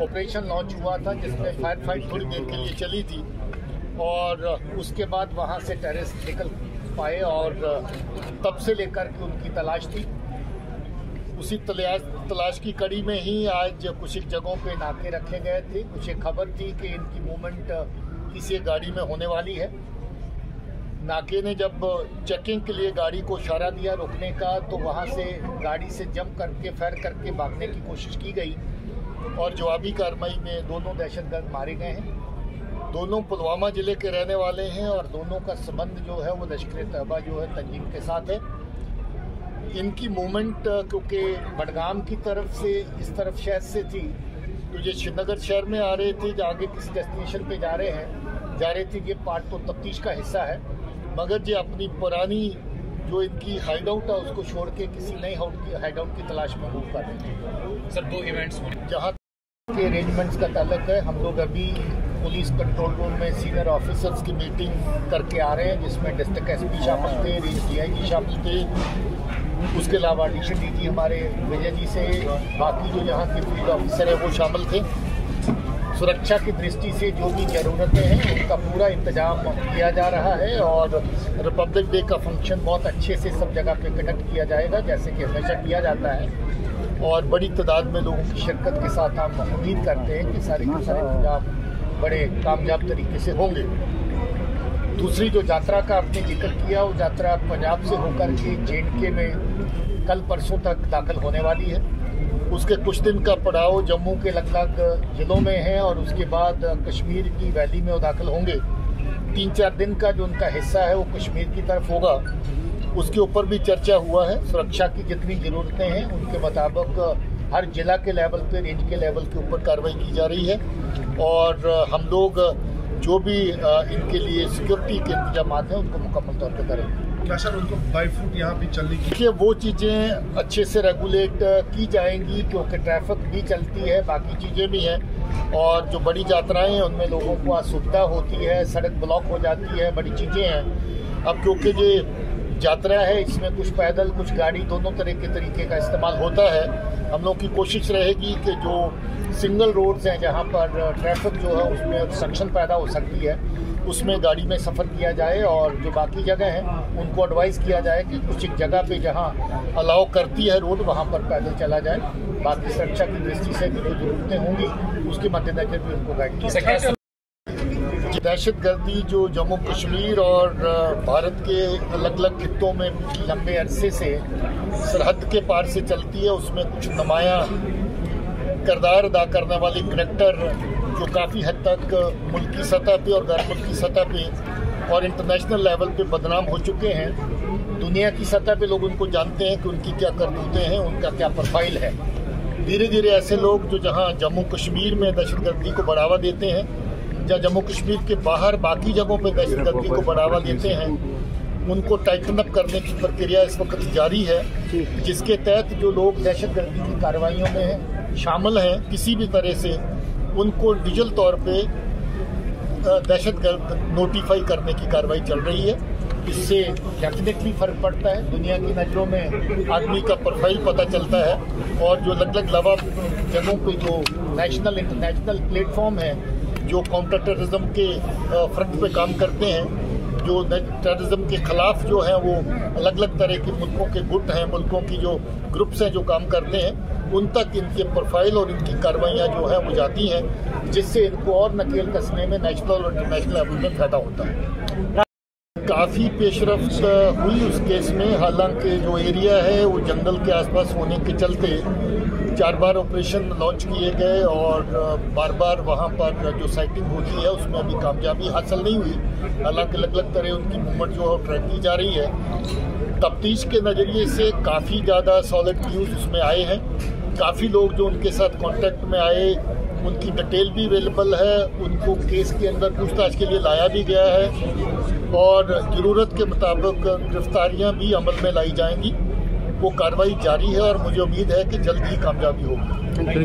Operation launch हुआ था जिसमें फायर फाइट थोड़ी देर के लिए चली थी और उसके बाद वहाँ से टेररिस्ट निकल पाए और तब से लेकर के उनकी तलाश थी। उसी तलाश की कड़ी में ही आज कुछ एक जगहों पे नाके रखे गए थे। कुछ एक खबर थी कि इनकी मूवमेंट किसी गाड़ी में होने वाली है। नाके ने जब चेकिंग के लिए गाड़ी को इशारा दिया रुकने का तो वहाँ से गाड़ी से जंप करके फायर करके भागने की कोशिश की गई और जवाबी कार्रवाई में दोनों दहशतगर्द मारे गए हैं। दोनों पुलवामा ज़िले के रहने वाले हैं और दोनों का संबंध जो है वो लश्कर-ए-तैबा जो है तंजीम के साथ है। इनकी मूवमेंट क्योंकि बडगाम की तरफ से इस तरफ शहर से थी तो ये श्रीनगर शहर में आ रहे थे जो आगे किसी डेस्टिनेशन पे जा रहे थे। ये पार्ट तो तफ्तीश का हिस्सा है मगर ये अपनी पुरानी जो इनकी हाइड आउट है उसको छोड़ के किसी नई हाइड आउट की तलाश में मूव कर रहे थे। सर दो इवेंट्स जहाँ के अरेंजमेंट्स का ताल्लुक है हम लोग अभी पुलिस कंट्रोल रूम में सीनियर ऑफिसर्स की मीटिंग करके आ रहे हैं जिसमें डिस्ट्रिक्ट SP शामिल थे, रेंज DIG शामिल थे। उसके अलावा DCDG हमारे विजय जी से बाकी जो यहाँ के फील्ड ऑफिसर हैं वो शामिल थे। सुरक्षा की दृष्टि से जो भी ज़रूरतें हैं उनका पूरा इंतजाम किया जा रहा है और रिपब्लिक डे का फंक्शन बहुत अच्छे से सब जगह पे कंडक्ट किया जाएगा जैसे कि हमेशा किया जाता है और बड़ी तादाद में लोगों की शिरकत के साथ हम उम्मीद करते हैं कि सारे के सारे इंतजाम बड़े कामयाब तरीके से होंगे। दूसरी जो यात्रा का आपने जिक्र किया वो यात्रा पंजाब से होकर के JNK में कल परसों तक दाखिल होने वाली है। उसके कुछ दिन का पड़ाव जम्मू के लगभग ज़िलों में है और उसके बाद कश्मीर की वैली में वो दाखिल होंगे। 3-4 दिन का जो उनका हिस्सा है वो कश्मीर की तरफ होगा। उसके ऊपर भी चर्चा हुआ है। सुरक्षा की जितनी ज़रूरतें हैं उनके मुताबिक हर जिला के लेवल पर रेंज के लेवल के ऊपर कार्रवाई की जा रही है और हम लोग जो भी इनके लिए सिक्योरिटी के इंतजाम हैं उनको मुकम्मल तौर पर करेंगे। क्या सर उनको बाई फुट यहाँ भी चलने की देखिए वो चीज़ें अच्छे से रेगुलेट की जाएंगी क्योंकि ट्रैफिक भी चलती है बाकी चीज़ें भी हैं और जो बड़ी यात्राएं हैं उनमें लोगों को असुविधा होती है, सड़क ब्लॉक हो जाती है, बड़ी चीज़ें हैं। अब क्योंकि ये यात्रा है इसमें कुछ पैदल कुछ गाड़ी दोनों तरीके का इस्तेमाल होता है। हम लोग की कोशिश रहेगी कि जो सिंगल रोड्स हैं जहाँ पर ट्रैफिक जो है उसमें ऑब्स्ट्रक्शन पैदा हो सकती है उसमें गाड़ी में सफ़र किया जाए और जो बाकी जगह हैं उनको एडवाइस किया जाए कि कुछ एक जगह पे जहाँ अलाउ करती है रोड वहाँ पर पैदल चला जाए। बाकी सुरक्षा की दृष्टि से जो ज़रूरतें होंगी उसके मद्देनजर भी उनको गाइड किया जाए। दहशतगर्दी जो जम्मू कश्मीर और भारत के अलग अलग खित्तों में लंबे अरसे से सरहद के पार से चलती है उसमें कुछ नुमाया किरदार अदा करने वाले करैक्टर जो काफ़ी हद तक मुल्की सतह पे और गैर मुल्की सतह पे और इंटरनेशनल लेवल पे बदनाम हो चुके हैं। दुनिया की सतह पे लोग उनको जानते हैं कि उनकी क्या करतूतें हैं, उनका क्या प्रोफाइल है। धीरे धीरे ऐसे लोग जो जहाँ जम्मू कश्मीर में दहशतगर्दी को बढ़ावा देते हैं जहाँ जम्मू कश्मीर के बाहर बाकी जगहों पर दहशतगर्दी को बढ़ावा देते हैं उनको टाइटन अप करने की प्रक्रिया इस वक्त जारी है जिसके तहत जो लोग दहशतगर्दी की कार्रवाइयों में शामिल हैं किसी भी तरह से उनको डिजिटल तौर पे दहशतगर्द नोटिफाई करने की कार्रवाई चल रही है। इससे डेफिनेटली फ़र्क पड़ता है। दुनिया की नज़रों में आदमी का प्रोफाइल पता चलता है और जो अलग अलग जगहों पर जो नेशनल इंटरनेशनल प्लेटफॉर्म है जो काउंटर टेररिज्म के फ्रंट पे काम करते हैं जो टेररिज्म के खिलाफ जो है वो अलग अलग तरह के मुल्कों के गुट हैं मुल्कों की जो ग्रुप्स हैं जो काम करते हैं उन तक इनके प्रोफाइल और इनकी कार्रवाइयाँ जो हैं वो जाती हैं जिससे इनको और नकेल कसने में नेशनल और इंटरनेशनल लेवल में फ़ायदा होता है। काफ़ी पेशरफ्त हुई उस केस में हालांकि जो एरिया है वो जंगल के आसपास होने के चलते 4 बार ऑपरेशन लॉन्च किए गए और बार बार वहाँ पर जो साइटिंग होती है उसमें अभी कामयाबी हासिल नहीं हुई। हालांकि अलग अलग तरह उनकी मूवमेंट जो है ट्रैक की जा रही है। तफ्तीश के नज़रिए से काफ़ी ज़्यादा सॉलिड न्यूज़ उसमें आए हैं। काफ़ी लोग जो उनके साथ कॉन्टैक्ट में आए उनकी डिटेल भी अवेलेबल है। उनको केस के अंदर पूछताछ के लिए लाया भी गया है और ज़रूरत के मुताबिक गिरफ्तारियां भी अमल में लाई जाएंगी। वो कार्रवाई जारी है और मुझे उम्मीद है कि जल्द ही कामयाबी होगी।